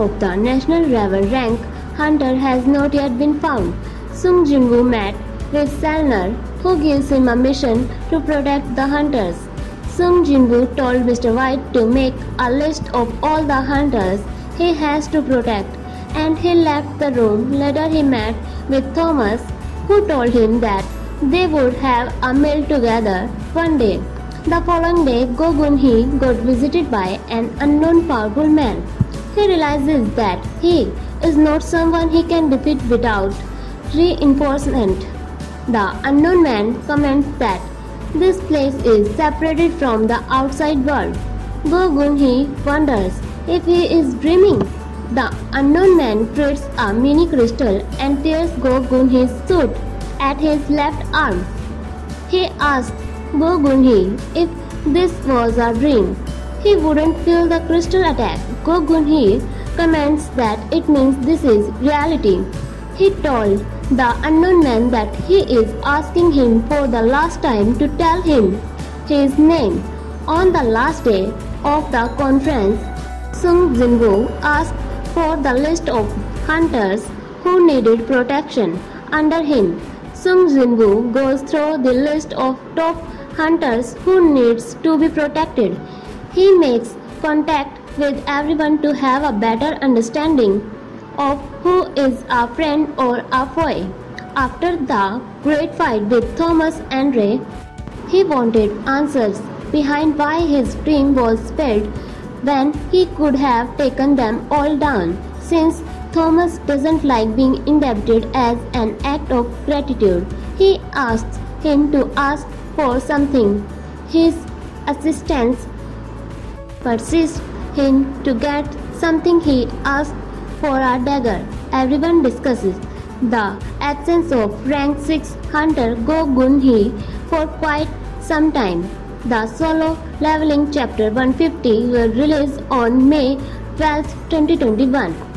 of the National Level rank, Hunter has not yet been found. Sung Jin-woo met with Selner, who gives him a mission to protect the hunters. Sung Jin-woo told Mr. White to make a list of all the hunters he has to protect, and he left the room. Later he met with Thomas, who told him that they would have a meal together one day. The following day, Go Gun-Hee got visited by an unknown powerful man. He realizes that he is not someone he can defeat without reinforcement. The unknown man comments that this place is separated from the outside world. Go Gun-Hee wonders if he is dreaming. The unknown man creates a mini crystal and tears Go Gun-Hee's suit at his left arm. He asks Go Gun-Hee if this was a dream, he wouldn't feel the crystal attack. Go Gun-Hee comments that it means this is reality. He told the unknown man that he is asking him for the last time to tell him his name. On the last day of the conference, Sung Jin-woo asked for the list of hunters who needed protection under him. Sung Jin-woo goes through the list of top hunters who needs to be protected. He makes contact with everyone to have a better understanding of who is a friend or a foe. After the great fight with Thomas and Ray, he wanted answers behind why his team was spared when he could have taken them all down, since Thomas doesn't like being indebted. As an act of gratitude, he asks him to ask for something. His assistants persist him to get something. He asks for a dagger. Everyone discusses the absence of rank 6 hunter Go Gun-Hee for quite some time. The Solo Leveling chapter 150 will release on May 12, 2021.